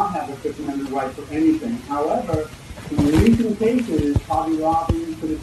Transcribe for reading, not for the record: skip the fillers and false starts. not have a 50-member right for anything. However, in recent cases, Hobby Lobby,